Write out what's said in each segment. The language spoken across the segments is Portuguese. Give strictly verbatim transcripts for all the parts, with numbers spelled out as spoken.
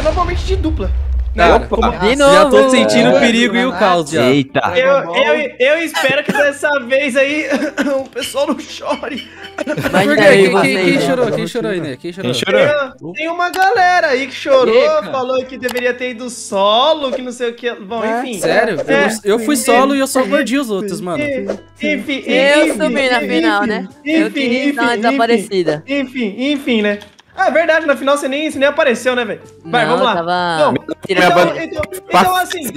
aparecer novamente de dupla. Cara, Opa, de novo, já tô sentindo é, o perigo é, e o caos já. Eita. Eu, eu, eu espero que dessa vez aí o pessoal não chore. Mas por daí, quem, quem, quem chorou? Quem chorou aí, né? Quem chorou? Quem chorou? Tem uma galera aí que chorou, Eita. falou que deveria ter ido solo, que não sei o que. Bom, é, enfim. Sério? É, eu, eu fui solo e eu só mordi os outros, mano. Enfim, eu subi na final, né? Enfim, eu queria dar uma desaparecida. Enfim, enfim, né? Ah, é verdade, na final você nem, você nem apareceu, né, velho? Vai, não, vamos lá. Tava... Então, então, então, então, assim,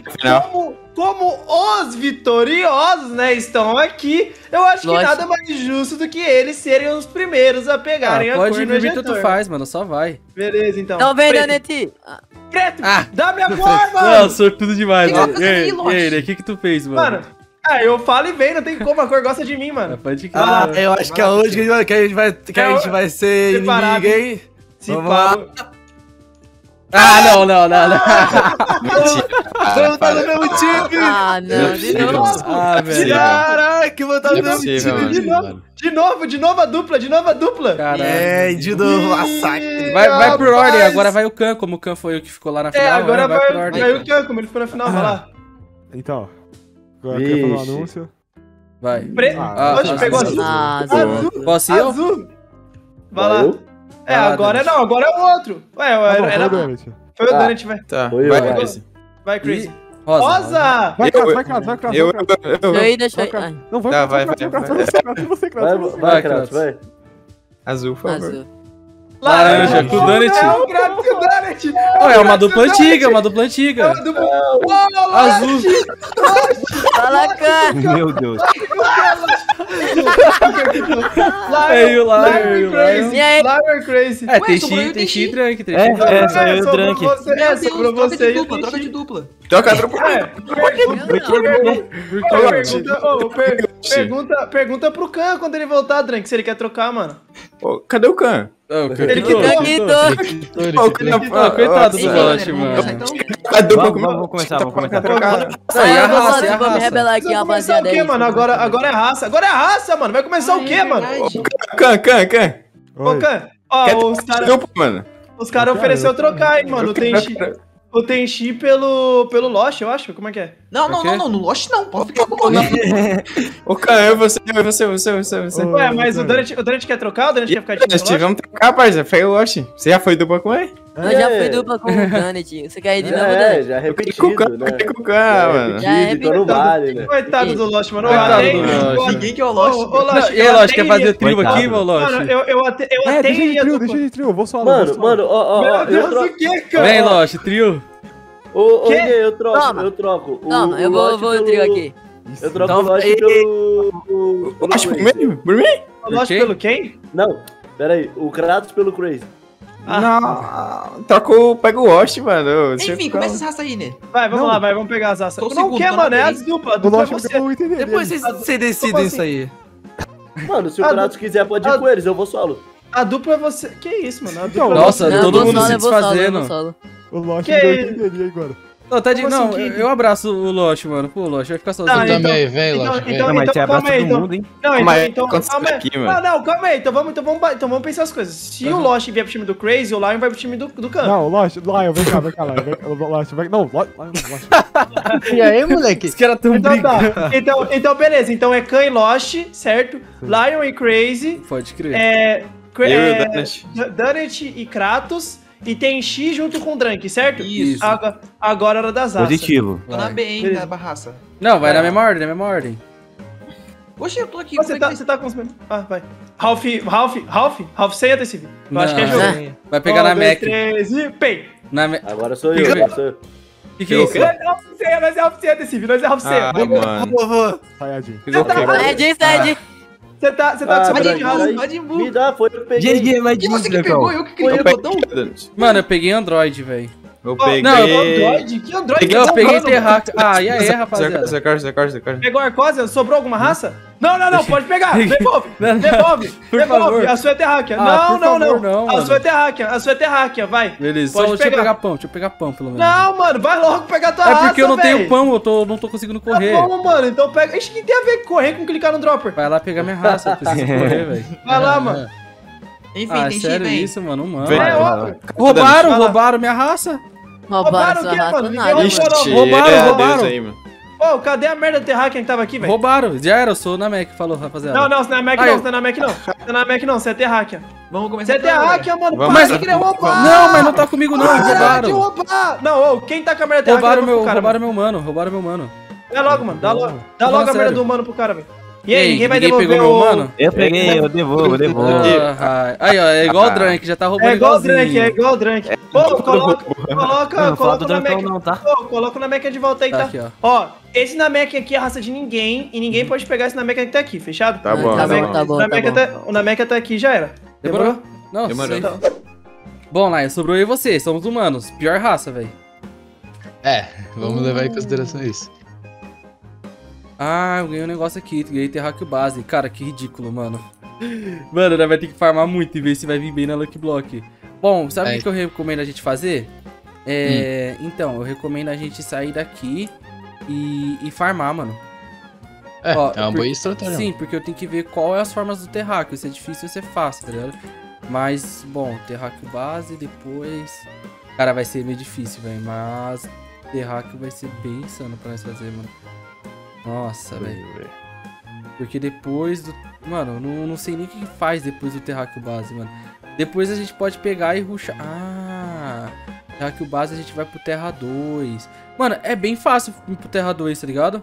como, como os vitoriosos, né, estão aqui, eu acho Lógico. que nada mais justo do que eles serem os primeiros a pegarem ah, a pode cor do ejetor. Pode tu faz, mano, só vai. Beleza, então. Então vem, Daneti. Preto, ah, dá minha cor, mano. Não, sortudo demais, que mano. E aí, o que que tu fez, mano? Mano. Ah, eu falo e vem, não tem como, a cor gosta de mim, mano. Pode que ah, eu acho que é hoje que a gente vai, que a gente vai ser inimigo, hein? Se pá. Ah, não, não, não, não. Vamos tá no mesmo time. Ah, não, de novo. Ah, velho. Caraca, vou tá no mesmo time de novo. De novo, de novo a dupla, de novo a dupla. Caralho. É, de novo, a saque. Vai, vai por ordem, agora vai o Khan, como o Khan foi o que ficou lá na final. É, agora vai o Khan, como ele ficou na final, vai lá. Então... Agora eu quero falar um anúncio. Vai. Pre ah, hoje ah, pegou azul. Azul. Posso ir? Azul. Vai lá. É, ah, agora não, agora é o outro. Ué, ué, não, era... Foi, foi o Donut, vai. Tá. Vai, vai, Crazy. Vai, Crazy. Rosa. Rosa! Vai, Crazy, vai, Crazy, vai, Crazy. Eu, eu, eu, eu. Aí, deixa aí. Não, vai, tá, vai, vai. Você, Crazy. Vai, Crazy, vai. Azul, por favor. Laranja, com o Donut. É uma dupla antiga, é uma dupla antiga. É uma dupla antiga. Azul. Fala, cara. Meu Deus. É o Larry Crazy. Larry Crazy. É, tem X, tem X e Drunk. É, saiu o Drunk. É, sobrou você e dupla. Troca de dupla. Troca de dupla. Pergunta pro Khan quando ele voltar, Drunk, se ele quer trocar, mano. Cadê o Khan? Oh, okay. Ele que tá aqui, coitado do Donut, mano. Vamos começar, vamos começar. Aí a raça, é vamos rebelar aqui, rapaziada. Agora, agora é raça, agora é raça, mano. Vai começar ah, o quê, é mano? Can, can, can. Ô, Can, ó, os caras. Os caras ofereceram trocar, hein, mano. O Tenchi pelo pelo Lost, eu acho. Como é que é? Não, não, não, não, no Lost não. Pode ficar com o Lost. Ô, cara, eu, você, eu, você, você, você, você. Ué, mas o Donut, o Donut quer trocar? O Donut quer ficar de dupla? Vamos trocar, parceiro. Foi o Lost. Você já foi dupla com ele? Eu já fui dupla com o Donut. Você quer ir de novo, Donut? Já repetido, né? Já repetido, mano. Já repetido. Coitado do Lost, mano. Ninguém que é o Lost. Ô, Lost, quer fazer o trio aqui, meu Lost? Mano, eu até... É, deixa de trio, deixa de trio. Eu vou só lá. Mano, mano, ó, ó. Meu Deus, o que, cara? Vem, Lost, trio. Ô, Gui, eu troco, Toma. eu troco. Toma, o, eu vou, vou pelo... trio aqui. Eu troco Toma. o Lost pelo... O Lost por mim? Por mim? O Lost pelo quem? Não, pera aí. O Kratos pelo Crazy. Ah. Não, troca o... Pega o Lost, mano. Enfim, começa essa raça aí, né? Vai, vamos não. lá, vai, vamos pegar as raças. Não segundo, quer, mano, é as duplas. Depois vocês decidem isso aí. Mano, se o Kratos quiser, pode ir com eles, eu vou solo. A dupla é você... Que isso, mano? Nossa, todo mundo se desfazendo. O Lost não entenderia agora. Não, tá de, não assim, eu, eu abraço o Lost, mano. Pô, o Lost vai ficar sozinho. Eu então, também, vem, Lost. Então, então, não, mas então, calma aí, todo mundo, hein? Não, então, mas, então, calma aí. Aqui, não, não, calma aí. Então vamos, então, vamos, então vamos pensar as coisas. Se uhum. o Lost vier pro time do Crazy, o Lion vai pro time do, do Campo. Não, o Lost, Lion, vem cá, vem cá, Lion. Lost, vai... Não, Lost, Lost. E aí, moleque? Os caras tão brigando. Tá. Então, então, beleza. Então é Khan e Lost, certo? Sim. Lion e Crazy. Pode crer. É... Donut e Kratos. E tem X junto com o Drunk, certo? Isso. Agora, agora era das raças. Positivo. Tô na B, hein, da barraça. Não, vai é. na mesma ordem, na mesma ordem. Oxe, eu tô aqui. Você tá, tá com os... Ah, vai. Ralph, Ralph, Ralph, Ralph, você ia ter esse vídeo. Eu acho que é jogo. É. Vai pegar um, na dois, Mac. três e pay. Na me... Agora sou eu, eu sou eu. Que que é isso? Nós é Ralph Ceia desse vídeo, nós é Ralph Ceia. Ah, mano. Saiadinho. Saiadinho, saiadinho. Você tá, você tá ah, com seu Majimbu. Me dá, foi eu que peguei. E você que pegou? Eu que criei o botão? Mano, eu peguei Android, velho. Eu peguei... Não, Android? Que Android? Eu peguei Terraca. Ah, e aí, rapaziada? Você corta, você corta, você corta. Pegou Arcosa? Sobrou alguma raça? Não, não, não, pode pegar. Devolve, devolve, devolve. A sua é Terraca. Não, não, não. A sua é Terraca, a sua é Terraca, vai. Beleza, deixa eu pegar pão, deixa eu pegar pão, pelo menos. Não, mano, vai logo pegar tua raça, velho. É porque eu não tenho pão, eu não tô conseguindo correr. Tá bom, mano, então pega... Isso que tem a ver com correr, com clicar no dropper. Vai lá pegar minha raça, eu preciso correr, velho. Vai lá, mano. Enfim, tem que ir, velho. Sério isso, mano, mano. Roubaram, roubaram minha raça. Roubaram o que, mano? Roubaram, roubaram. Ô, cadê a merda do Terrakian que tava aqui, velho? Roubaram, já era, eu sou o Namek, falou, rapaziada. Não, não, você não é Namek não, você não é Namek não. Você não é Namek não, você é Terrakian. Vamos começar. Você é Terrakian, mano, para que ele roubar. Não, mas não tá comigo não, roubaram. Não, ô, quem tá com a merda do Terrakian? Roubaram meu mano, roubaram meu mano. Dá logo, mano, dá logo. Dá logo a merda do mano pro cara, velho. E aí, quem vai devolver pegou o... meu mano? Eu peguei, eu devolvo, eu devolvo. Ah, aí, ó, é igual o Drank, já tá roubando. É igual o Drank, é igual o Drank. Pô, coloca, coloca, coloca o Namek. Pô, coloca o Namek de volta aí, tá? Ó, esse Namek aqui é a raça de ninguém e ninguém pode pegar esse Namek até aqui, fechado? Tá bom, tá bom, o Namek até aqui já era. Demorou? Não, demorou. Bom, Laia, sobrou eu e você, somos humanos, pior raça, velho. É, vamos levar em consideração isso. Ah, eu ganhei um negócio aqui, ganhei Terrakian base. Cara, que ridículo, mano. Mano, nós vai ter que farmar muito e ver se vai vir bem na Lucky Block. Bom, sabe o que eu recomendo a gente fazer? É, hum. Então, eu recomendo a gente sair daqui e, e farmar, mano. É, ó, é uma por, boa estratégia. Sim, porque eu tenho que ver qual é as formas do Terrakian. Se é difícil, se é fácil, tá ligado? Mas, bom, Terrakian base, depois... Cara, vai ser meio difícil, velho, mas... Terrakian vai ser bem insano pra nós fazer, mano. Nossa, velho. Porque depois do... Mano, eu não, não sei nem o que faz depois do Terrakian base, mano. Depois a gente pode pegar e rushar. Ah, Terrakian base a gente vai pro Terra dois. Mano, é bem fácil ir pro Terra dois, tá ligado?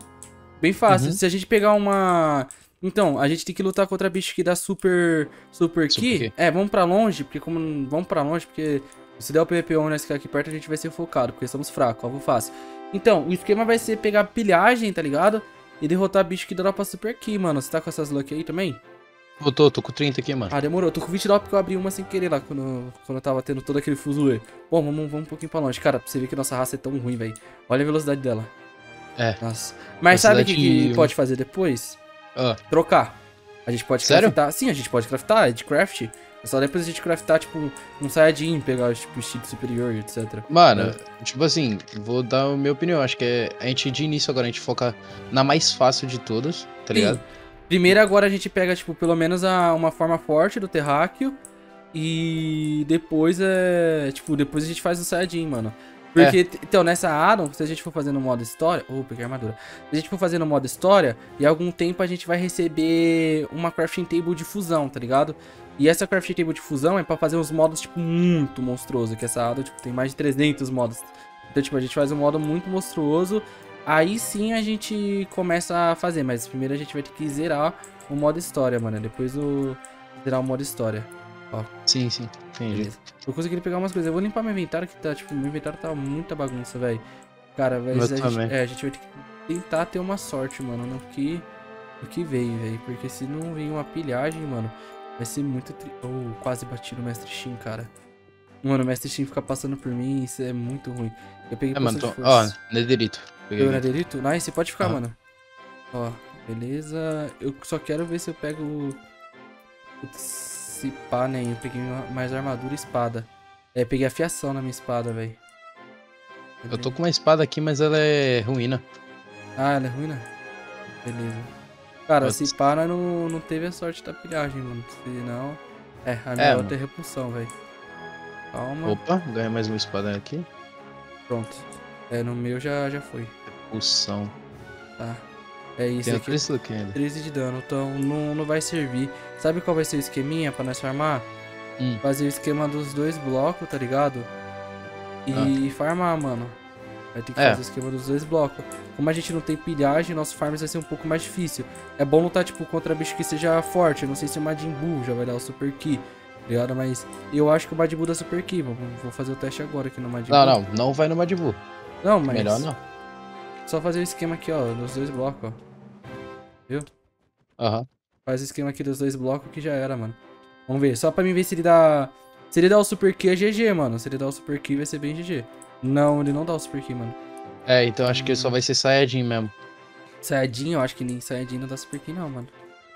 Bem fácil. Uhum. Se a gente pegar uma... Então, a gente tem que lutar contra a bicho que dá super... Super Ki. É, vamos pra longe, porque como... Vamos pra longe, porque... Se der o P V P um nesse cara aqui perto, a gente vai ser focado, porque somos fracos, algo fácil. Então, o esquema vai ser pegar pilhagem, tá ligado? E derrotar bicho que dropa super Ki, mano. Você tá com essas luck aí também? Eu tô, tô com trinta aqui, mano. Ah, demorou. Eu tô com vinte e nove porque eu abri uma sem querer lá, quando, quando eu tava tendo todo aquele fuzuê. Bom, vamos, vamos um pouquinho pra longe. Cara, pra você ver que nossa raça é tão ruim, velho. Olha a velocidade dela. É. Nossa. Mas sabe o que, que eu... pode fazer depois? Ah. Trocar. A gente pode craftar. Sério? Sim, a gente pode craftar, é de craft. É só depois a gente craftar, tipo, um, um Saiyajin, pegar tipo, o estilo superior, etcétera. Mano, é. Tipo assim, vou dar a minha opinião. Acho que é a gente de início agora, a gente foca na mais fácil de todas, tá Sim. ligado? Primeiro agora a gente pega, tipo, pelo menos a, uma forma forte do Terrakian. E depois é. Tipo, depois a gente faz o Saiyajin, mano. Porque, é. Então, nessa Addon, se a gente for fazer no modo história... Oh, peguei a armadura. Se a gente for fazer no modo história, em algum tempo a gente vai receber uma crafting table de fusão, tá ligado? E essa crafting table de fusão é pra fazer uns modos, tipo, muito monstruoso. Que essa Addon, tipo, tem mais de trezentos modos. Então, tipo, a gente faz um modo muito monstruoso. Aí sim a gente começa a fazer. Mas primeiro a gente vai ter que zerar o modo história, mano. Depois o... zerar o modo história. Ó. Sim, sim. Entendi. Tô conseguindo pegar umas coisas. Eu vou limpar meu inventário, que tá, tipo, meu inventário tá muita bagunça, velho. Cara, velho, a, é, a gente vai ter que tentar ter uma sorte, mano, no que, no que vem, velho. Porque se não vem uma pilhagem, mano, vai ser muito tri... Oh, quase bati no Mestre Shin, cara. Mano, o Mestre Shin fica passando por mim, isso é muito ruim. Eu peguei é, mano, tô... Ó, Nederito. Peguei eu, Nederito? Nice, você pode ficar, ah. mano. Ó, beleza. Eu só quero ver se eu pego... Putz. Se pá, nem. Eu peguei mais armadura e espada. É, peguei afiação na minha espada, velho. Eu tô com uma espada aqui, mas ela é ruína. Ah, ela é ruína? Beleza. Cara, eu... se pá, não, não teve a sorte da pilhagem, mano. Se não... É, a minha é, outra é repulsão, velho. Calma. Opa, ganhei mais uma espada aqui. Pronto. É, no meu já, já foi. Repulsão. Tá. É isso aqui, treze de dano, então não, não vai servir. Sabe qual vai ser o esqueminha pra nós farmar? Hum. Fazer o esquema dos dois blocos, tá ligado? E ah. farmar, mano. Vai ter que é. fazer o esquema dos dois blocos. Como a gente não tem pilhagem, nosso farm vai ser um pouco mais difícil. É bom lutar, tipo, contra bicho que seja forte. Eu não sei se o Majin Buu já vai dar o Super Ki, tá ligado? Mas eu acho que o Majin Buu dá Super Ki. Vou fazer o teste agora aqui no Majin Buu. Não, não, não vai no Majin Buu. Não, mas... Melhor não. Só fazer o esquema aqui, ó, nos dois blocos, ó. Viu? Aham. Uhum. Faz o esquema aqui dos dois blocos que já era, mano. Vamos ver. Só pra mim ver se ele dá... Se ele dá o Super Ki é G G, mano. Se ele dá o Super Ki vai ser bem G G. Não, ele não dá o Super Ki, mano. É, então acho hum. que ele só vai ser Saiyajin mesmo. Saiyajin? Eu acho que nem Saiyajin não dá Super Ki não, mano.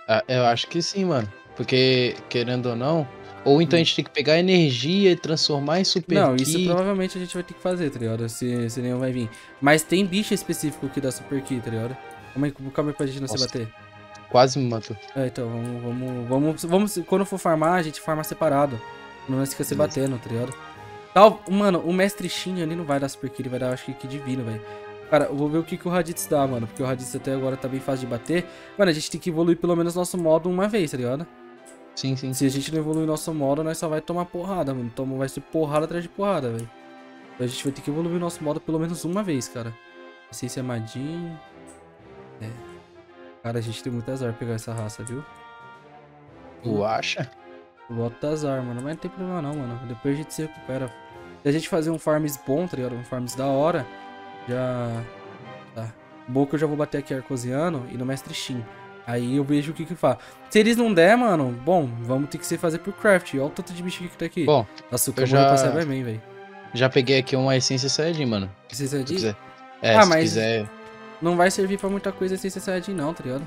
Ah, eu acho que sim, mano. Porque, querendo ou não... Ou então hum. a gente tem que pegar energia e transformar em Super Ki. Não, isso provavelmente a gente vai ter que fazer, tá ligado? Se, se nenhum vai vir. Mas tem bicho específico que dá Super Ki, tá ligado? Calma aí, calma aí pra gente não Nossa, se bater. Quase me matou. É, então, vamos, vamos, vamos, vamos... Quando for farmar, a gente farma separado. Não fica se batendo, tá ligado? Tal... Mano, o Mestre Shin ali não vai dar super kill, ele vai dar, acho que, que divino, velho. Cara, eu vou ver o que, que o Raditz dá, mano. Porque o Raditz até agora tá bem fácil de bater. Mano, a gente tem que evoluir pelo menos nosso modo uma vez, tá ligado? Sim, sim. Se a gente não evoluir nosso modo, nós só vai tomar porrada, mano. Toma, vai ser porrada atrás de porrada, velho. Então a gente vai ter que evoluir nosso modo pelo menos uma vez, cara. Não sei se é Madin. É. Cara, a gente tem muito azar pegar essa raça, viu? Tu acha? Bota azar, mano. Mas não tem problema não, mano. Depois a gente se recupera. Se a gente fazer um farms bom, tá ligado? Um farms da hora. Já... Tá. Bom que eu já vou bater aqui Arcosiano e no Mestre Shin. Aí eu vejo o que que faz. Se eles não der, mano, bom, vamos ter que ser fazer pro craft. Olha o tanto de bicho que tá aqui. Bom, nossa, eu já... passar bem, velho. Já peguei aqui uma essência Saiyajin, mano. Essência Saiyajin? É, ah, se mas quiser... não vai servir pra muita coisa a essência Saiyajin não, tá ligado?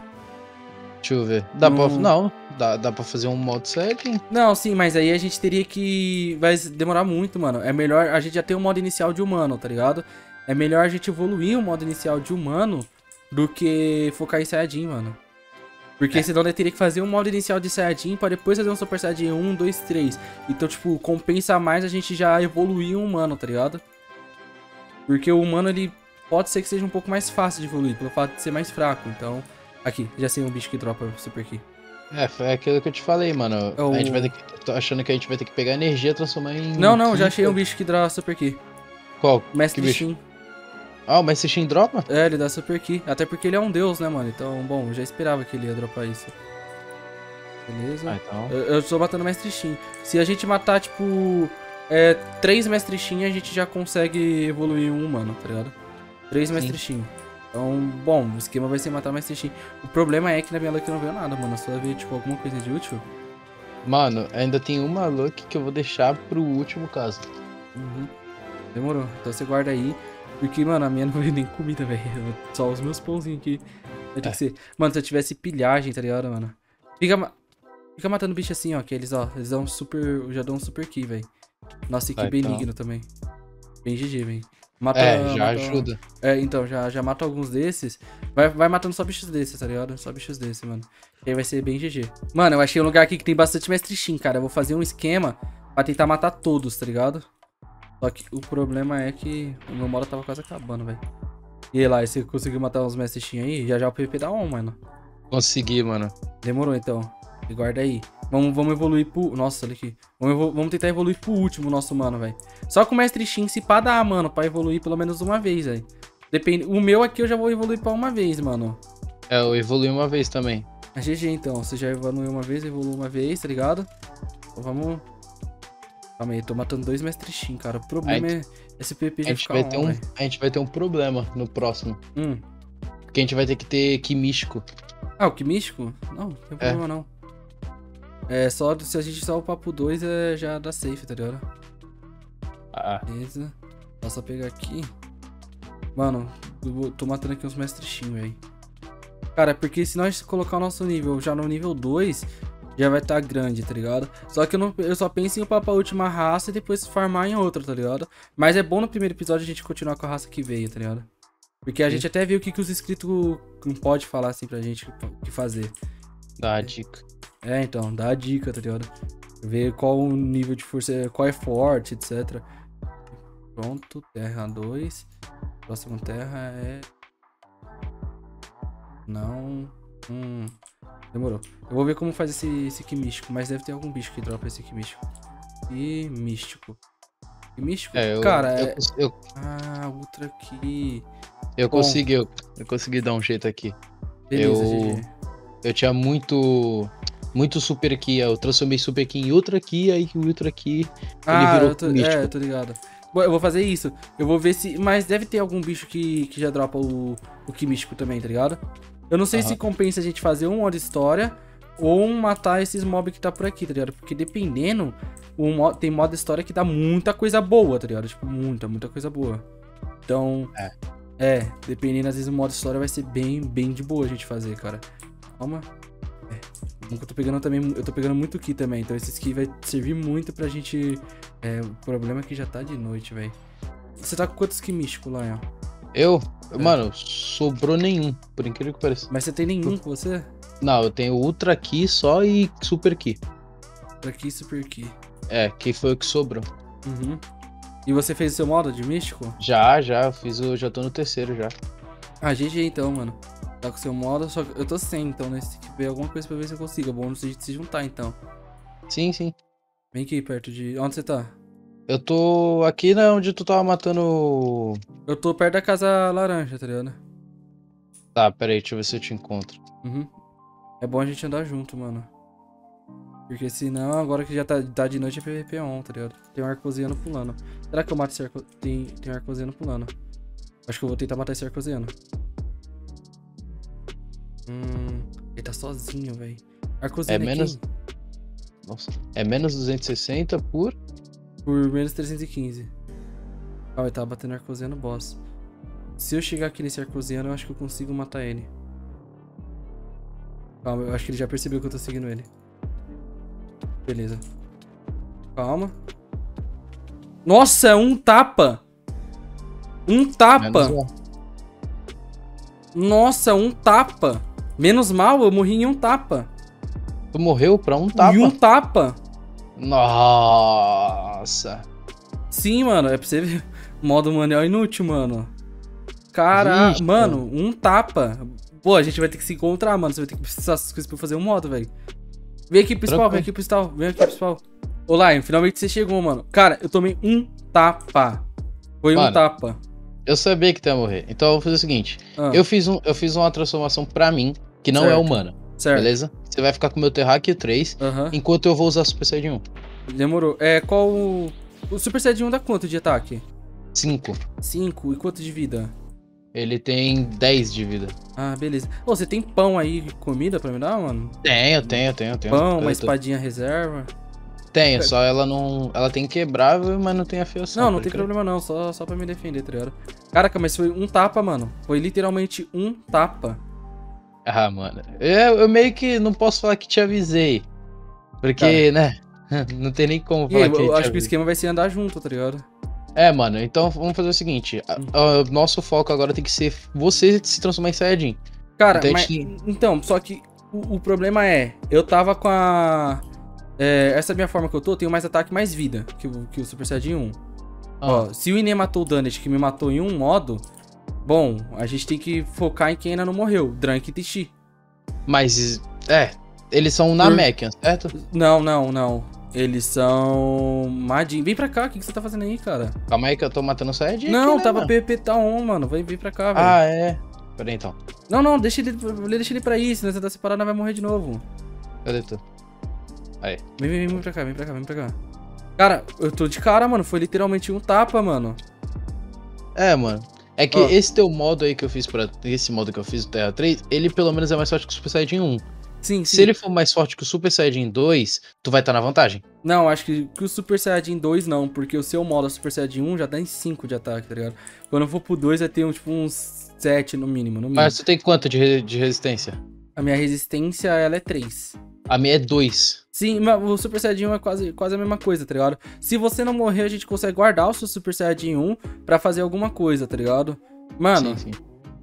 Deixa eu ver. Dá não... pra... Não, dá, dá pra fazer um modo Saiyajin. Não, sim, mas aí a gente teria que... Vai demorar muito, mano. É melhor... A gente já tem um modo inicial de humano, tá ligado? É melhor a gente evoluir o modo inicial de humano do que focar em Saiyajin, mano. Porque é. Senão eu teria que fazer um modo inicial de Saiyajin pra depois fazer um Super Saiyajin um, dois, três. Então, tipo, compensa mais a gente já evoluir o humano, tá ligado? Porque o humano, ele pode ser que seja um pouco mais fácil de evoluir, pelo fato de ser mais fraco. Então, aqui, já sei um bicho que dropa Super Ki. É, foi aquilo que eu te falei, mano. Eu... A gente vai ter que... Tô achando que a gente vai ter que pegar energia e transformar em... Não, não, já achei um bicho que dropa Super Ki. Qual? Mestre Shin. Ah, o Mestre Shin dropa? É, ele dá Super Ki. Até porque ele é um deus, né, mano? Então, bom, já esperava que ele ia dropar isso. Beleza? Ah, então... Eu, eu tô matando o Mestre Shin. Se a gente matar, tipo, é, três Mestre Shin, a gente já consegue evoluir um humano, tá ligado? Três Sim. Mestre Shin. Então, bom, o esquema vai ser matar o Mestre Shin. O problema é que na minha luck não veio nada, mano. Só veio, tipo, alguma coisa de útil. Mano, ainda tem uma luck que eu vou deixar pro último caso. Uhum. Demorou. Então você guarda aí. Porque, mano, a minha não veio nem comida, velho. Só os meus pãozinhos aqui. Vai ter é. que ser... Mano, se eu tivesse pilhagem, tá ligado, mano? Fica, ma... Fica matando bicho assim, ó. Que eles, ó, eles dão super... Já dão um super ki, velho. Nossa, e que benigno então. também. Bem G G, velho. Mata... É, já mata... ajuda. É, então, já, já mata alguns desses. Vai, vai matando só bichos desses, tá ligado? Só bichos desses, mano. E aí vai ser bem G G. Mano, eu achei um lugar aqui que tem bastante Mestre Shin, cara. Eu vou fazer um esquema pra tentar matar todos, tá ligado? Só que o problema é que o meu modo tava quase acabando, velho. E aí, lá, você conseguiu matar uns Mestre Shin aí? Já já o P V P dá um, mano. Consegui, mano. Demorou, então. E guarda aí. Vamos, vamos evoluir pro... Nossa, olha aqui. Vamos, vamos tentar evoluir pro último nosso mano, velho. Só que o Mestre Shin se pá dá, mano, pra evoluir pelo menos uma vez, velho. Depende... O meu aqui eu já vou evoluir pra uma vez, mano. É, eu evolui uma vez também. A G G, então. Você já evoluiu uma vez, evoluiu uma vez, tá ligado? Então, vamos... Calma aí, eu tô matando dois Mestre Shin, cara. O problema gente, é esse P P já ficar on, um, A gente vai ter um problema no próximo. Hum. Porque a gente vai ter que ter Ki místico. Ah, o Ki místico? Não, não tem problema é. não. É, só se a gente só o papo dois é, já dá safe, tá ligado? Ah. Beleza. Vou só pegar aqui. Mano, eu tô matando aqui uns Mestre Shin, velho. Cara, porque se nós colocar o nosso nível já no nível dois... Já vai estar grande, tá ligado? Só que eu, não, eu só penso em upar pra última raça e depois farmar em outra, tá ligado? Mas é bom no primeiro episódio a gente continuar com a raça que veio, tá ligado? Porque a Sim. gente até viu o que, que os inscritos não pode falar assim pra gente o que fazer. Dá a dica. É, então, dá a dica, tá ligado? Ver qual o nível de força, qual é forte, etcétera. Pronto, terra dois. Próxima terra é... Não... Hum... Demorou. Eu vou ver como faz esse, esse Ki místico, mas deve ter algum bicho que dropa esse Ki místico. Ki místico. Ki místico? É, eu, cara, eu, é... Eu... Ah, outra aqui. Eu Bom. consegui, eu, eu consegui dar um jeito aqui. Beleza, eu, G G. Eu tinha muito muito Super Ki, eu transformei Super Ki em Ultra Ki, aí o Ultra Ki ah, ele virou eu tô, Ki místico. É, eu tô ligado. Eu vou fazer isso. Eu vou ver se... Mas deve ter algum bicho que, que já dropa o, o Ki místico também, tá ligado? Eu não sei Aham. se compensa a gente fazer um modo história ou um matar esses mobs que tá por aqui, tá ligado? Porque dependendo, um mo tem modo história que dá muita coisa boa, tá ligado? Tipo, muita, muita coisa boa. Então, é, é dependendo, às vezes o modo história vai ser bem, bem de boa a gente fazer, cara. Calma. É. Eu tô pegando também, eu tô pegando muito Ki também, então esses Ki vai servir muito pra gente... É, o problema é que já tá de noite, velho. Você tá com quantos Ki místico lá, ó? Eu? É. Mano, sobrou nenhum, por incrível que pareça. Mas você tem nenhum com você? Não, eu tenho Ultra Ki só e Super Ki. Ultra Ki e Super Ki. É, que foi o que sobrou. Uhum. E você fez o seu modo de místico? Já, já, eu fiz o. Já tô no terceiro já. Ah, G G então, mano. Tá com o seu modo, só que eu tô sem, então, né? Se tiver alguma coisa pra ver se eu consigo. É bom você se juntar, então. Sim, sim. Vem aqui perto de. Onde você tá? Eu tô aqui na onde tu tava matando. Eu tô perto da casa laranja, tá ligado? Tá, peraí, deixa eu ver se eu te encontro. Uhum. É bom a gente andar junto, mano. Porque senão, agora que já tá, tá de noite, é P V P on, tá ligado? Tem um arcosiano pulando. Será que eu mato esse arcosiano? Tem, tem um arcosiano pulando. Acho que eu vou tentar matar esse arcosiano. Hum, ele tá sozinho, velho. Arcosiano é menos. Aqui. Nossa. É menos duzentos e sessenta por. Por menos trezentos e quinze. Ah, ele tava batendo arcosiano boss. Se eu chegar aqui nesse arcosiano, eu acho que eu consigo matar ele. Calma, eu acho que ele já percebeu que eu tô seguindo ele. Beleza. Calma. Nossa, um tapa! Um tapa! Nossa, um tapa! Menos mal, eu morri em um tapa. Tu morreu pra um tapa? E um tapa! Nossa! Sim, mano, é pra você ver. Modo manual inútil, mano. Cara, Vixe. Mano, um tapa. Pô, a gente vai ter que se encontrar, mano. Você vai ter que precisar dessas coisas pra fazer um modo, velho. Vem aqui, principal, vem aqui, principal, vem aqui, principal. Olá, finalmente você chegou, mano. Cara, eu tomei um tapa. Foi mano, um tapa. Eu sabia que tu ia morrer. Então eu vou fazer o seguinte. Ah. Eu, fiz um, eu fiz uma transformação pra mim, que não certo. É humana. Certo. Beleza? Você vai ficar com o meu Terraque três, uh-huh. enquanto eu vou usar Super Saiyajin um. Demorou. É, qual o... O Super Saiyajin um dá quanto de ataque? cinco. cinco. E quanto de vida? Ele tem dez de vida. Ah, beleza. Ô, você tem pão aí, comida pra me dar, mano? Tenho, tenho, tenho. tenho. Pão, uma espadinha reserva? Tenho, só ela não... Ela tem quebrável, mas não tem afiação. Não, não tem problema não, só, só pra me defender, tá ligado? Caraca, mas foi um tapa, mano. Foi literalmente um tapa. Ah, mano. Eu, eu meio que não posso falar que te avisei. Porque, tá. né? Não tem nem como falar aí, que eu te acho avisei. Que o esquema vai ser andar junto, tá ligado? É, mano, então vamos fazer o seguinte. O nosso foco agora tem que ser você se transformar em Saiyajin. Cara, então, mas, gente... então só que o, o problema é, eu tava com a... É, essa minha forma que eu tô, eu tenho mais ataque e mais vida que o, que o Super Saiyajin um. Ah. Ó, se o Ine matou o Dunnett, que me matou em um modo, bom, a gente tem que focar em quem ainda não morreu, Drunk e Tichi. Mas, é, eles são Namekians, certo? Não, não, não. Eles são... Madin. Vem pra cá, o que, que você tá fazendo aí, cara? Calma aí que eu tô matando o Saiyajin. Não, aqui, né, tava P V P tá on, mano. Vem, vem pra cá, velho. Ah, é? Pera aí, então. Não, não, deixa ele, deixa ele pra aí, senão você tá separado, vai morrer de novo. Cadê tu? Aí. Vem, vem, vem pra cá, vem pra cá, vem pra cá. Cara, eu tô de cara, mano. Foi literalmente um tapa, mano. É, mano. É que oh. esse teu modo aí que eu fiz pra... Esse modo que eu fiz do Terra três, ele pelo menos é mais forte que o Super Saiyajin um. Sim, se sim. ele for mais forte que o Super Saiyajin dois, tu vai estar tá na vantagem. Não, acho que, que o Super Saiyajin dois não, porque o seu modo Super Saiyajin um já dá em cinco de ataque, tá ligado? Quando eu for pro dois, vai ter um, tipo, uns sete no mínimo, no mínimo. Mas tu tem quanto de, de resistência? A minha resistência, ela é três. A minha é dois. Sim, mas o Super Saiyajin um é quase, quase a mesma coisa, tá ligado? Se você não morrer, a gente consegue guardar o seu Super Saiyajin um pra fazer alguma coisa, tá ligado? Mano... Sim, sim.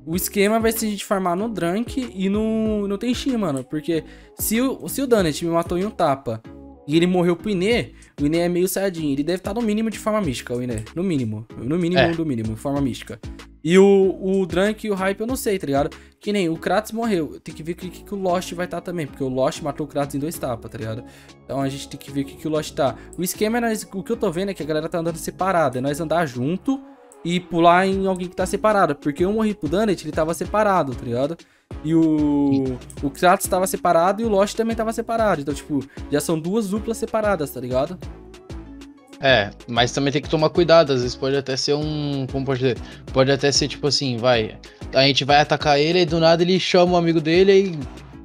O esquema vai ser a gente farmar no Drunk e no, no Tenshin, mano. Porque se o, se o Dunnett me matou em um tapa e ele morreu pro Ine, o Ine é meio Saiyajin. Ele deve estar no mínimo de forma mística, o Ine. No mínimo. No mínimo, é. no mínimo, forma mística. E o, o Drunk e o Hype eu não sei, tá ligado? Que nem o Kratos morreu. Tem que ver o que, que o Lost vai estar também. Porque o Lost matou o Kratos em dois tapas, tá ligado? Então a gente tem que ver o que, que o Lost tá. O esquema é nós, o que eu tô vendo é que a galera tá andando separada. É nós andar junto... E pular em alguém que tá separado. Porque eu morri pro Dunnett, ele tava separado, tá ligado? E o... O Kratos tava separado e o Lost também tava separado. Então, tipo, já são duas duplas separadas, tá ligado? É, mas também tem que tomar cuidado. Às vezes pode até ser um... Como pode dizer? Pode até ser, tipo assim, vai... A gente vai atacar ele e do nada ele chama o amigo dele e...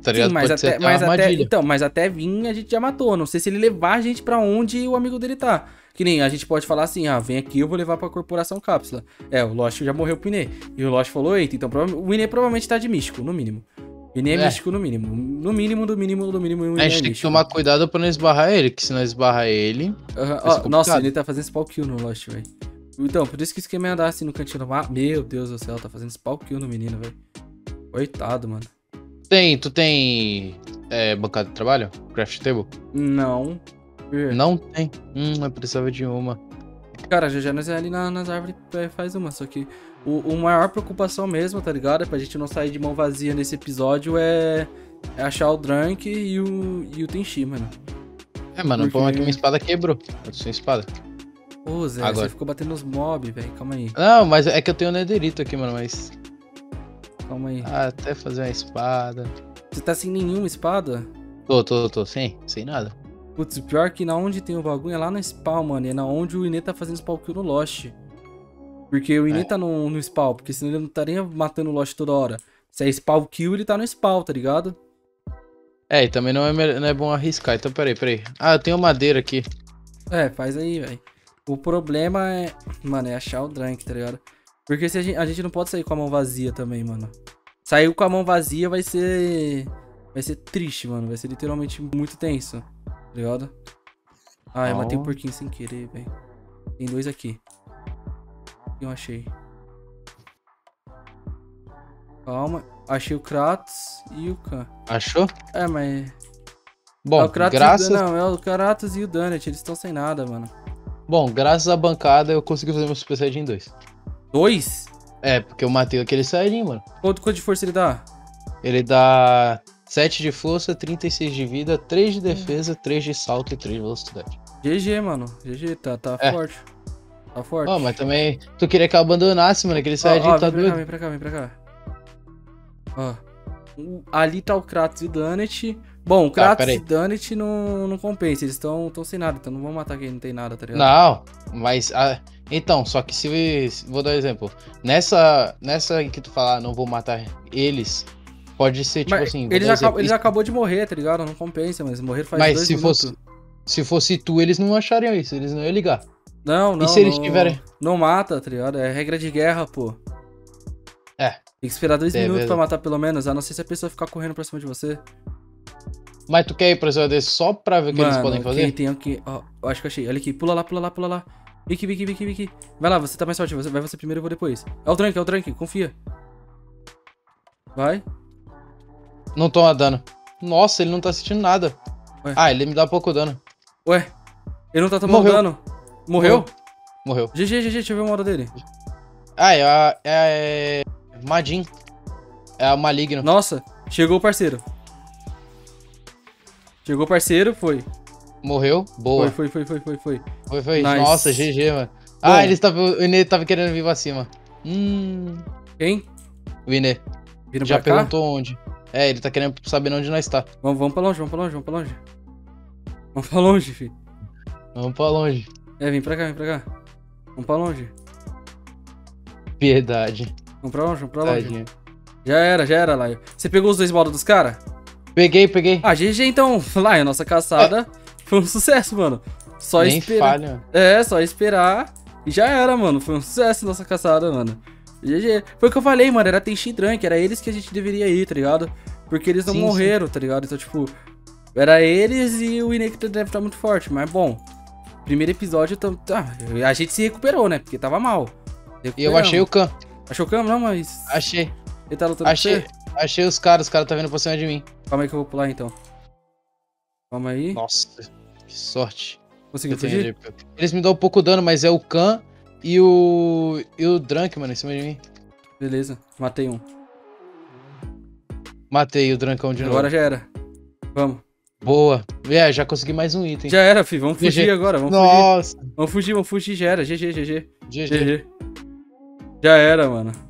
Tá ligado? Sim, mas pode até, ser mas até então, mas até vir a gente já matou. Não sei se ele levar a gente pra onde o amigo dele tá. Que nem a gente pode falar assim, ah, vem aqui, eu vou levar pra Corporação Cápsula. É, o Lost já morreu pro Ine. E o Lost falou, eita, então o Ine provavelmente tá de místico, no mínimo. O Ine é, é místico no mínimo. No mínimo, do mínimo, do mínimo, o Ine é místico. A gente tem que tomar cuidado pra não esbarrar ele, que se não esbarrar ele... Uh-huh. oh, nossa, ele tá fazendo spawn kill no Lost, velho. Então, por isso que o esquema é andar assim no cantinho do mar. Meu Deus do céu, tá fazendo spawn kill no menino, velho. Coitado, mano. Tem, tu tem é, bancada de trabalho? Craft Table? Não. Não tem. Hum, eu precisava de uma. Cara, G G, nós é ali na, nas árvores faz uma, só que o, o maior preocupação mesmo, tá ligado? É pra gente não sair de mão vazia nesse episódio é, é achar o Drunk e o, e o Tenchi, mano. É, mano, o bom é que minha espada quebrou. Eu tô sem espada. Ô, Zé, agora você ficou batendo nos mobs, velho, calma aí. Não, mas é que eu tenho nederito aqui, mano, mas... Calma aí. Ah, até fazer uma espada... Você tá sem nenhuma espada? Tô, tô, tô, sem, sem nada. Putz, o pior é que na onde tem o bagulho é lá no spawn, mano. É na onde o Inê tá fazendo spawn kill no Lost. Porque o Inê é. tá no, no spawn, porque senão ele não estaria matando o Lost toda hora. Se é spawn kill, ele tá no spawn, tá ligado? É, e também não é, não é bom arriscar. Então, peraí, peraí. Ah, eu tenho madeira aqui. É, faz aí, velho. O problema é... Mano, é achar o Drunk, tá ligado? Porque se a, gente, a gente não pode sair com a mão vazia também, mano. Saiu com a mão vazia vai ser... Vai ser triste, mano. Vai ser literalmente muito tenso. Tá ligado? Ah, oh. Eu matei um porquinho sem querer, velho. Tem dois aqui. Eu achei. Calma. Achei o Kratos e o Khan. Achou? É, mas... Bom, é o Kratos graças... O... Não, é o Kratos e o Donut. Eles estão sem nada, mano. Bom, graças à bancada eu consegui fazer meu Super Saiyajin dois. Dois? É, porque eu matei aquele Saiyajin, mano. Quanto, quanto de força ele dá? Ele dá... sete de força, trinta e seis de vida, três de defesa, três de salto e três de velocidade. G G, mano. G G, tá, tá é. forte. Tá forte. Ó, oh, mas também... Tu queria que eu abandonasse, mano. Aquele Saiyajin oh, oh, tá doido. Vem pra cá, vem pra cá, vem pra cá. Ó. Ali tá o Kratos e o Donut. Bom, o Kratos ah, e o Donut não, não compensa. Eles estão sem nada, então não vão matar quem não tem nada, tá ligado? Não, mas... Ah, então, só que se... Vou dar um exemplo. Nessa, nessa que tu falar, não vou matar eles... Pode ser, tipo mas assim... Eles, acab eles acabou de morrer, tá ligado? Não compensa, mas morrer faz mas dois se minutos. Fosse, se fosse tu, eles não achariam isso. Eles não iam ligar. Não, não. E se eles não, tiverem... Não mata, tá ligado? É regra de guerra, pô. É. Tem que esperar dois é, minutos é pra matar pelo menos. A não ser se a pessoa ficar correndo pra cima de você. Mas tu quer ir pra cima deles só pra ver o que eles podem fazer? Mano, tem aqui... Ó, acho que achei. Olha aqui. Pula lá, pula lá, pula lá. Vicky, Vicky, Vicky, Vicky. Vai lá, você tá mais forte. Vai você primeiro, eu vou depois. É o Drunk, é o Drunk. Confia. Vai. Não toma dano. Nossa, ele não tá sentindo nada. Ué. Ah, ele me dá pouco dano. Ué, ele não tá tomando Morreu. dano. Morreu? Morreu. G G, G G, deixa eu ver uma hora dele. Ah, é a... É, é Madin. É a Maligno. Nossa, chegou o parceiro. Chegou o parceiro, foi. Morreu, boa. Foi, foi, foi, foi, foi. Foi, foi. Nice. Nossa, G G, mano. Bom. Ah, ele tava, o Inê tava querendo vir pra cima. Hum. Quem? O Inê. Vira Já perguntou cá? onde. É, ele tá querendo saber onde nós tá. Vamos, vamos pra longe, vamos pra longe, vamos pra longe. Vamos pra longe, filho. Vamos pra longe. É, vem pra cá, vem pra cá. Vamos pra longe. Piedade. Vamos pra longe, vamos pra longe. Tadinha. Já era, já era, Laio. Você pegou os dois baldos dos caras? Peguei, peguei. Ah, G G então, Laio, nossa caçada é. foi um sucesso, mano. Só Nem esperar. Falha. É, só esperar. E já era, mano. Foi um sucesso nossa caçada, mano. G G. Foi o que eu falei, mano, era Tenchi e Drunk, era eles que a gente deveria ir, tá ligado? Porque eles não sim, morreram, sim. tá ligado? Então, tipo, era eles e o Inê que deve estar muito forte, mas bom. Primeiro episódio, tam... ah, a gente se recuperou, né? Porque tava mal. E eu achei o Khan. Achou o Khan? Não, mas... Achei. Ele tá lutando Achei, achei os caras, os caras tá vindo pra cima de mim. Calma aí que eu vou pular, então. Calma aí. Nossa, que sorte. Conseguiu fugir? Eles me dão um pouco dano, mas é o Khan... E o... E o Drunk, mano, em cima de mim. Beleza, matei um. Matei o Drunkão de novo. Agora já era. Vamos. Boa. É, já consegui mais um item. Já era, filho. Vamos G G. Fugir agora. Vamos Nossa. fugir. Vamos fugir, vamos fugir. Já era. G G, G G. G G. Já era, mano.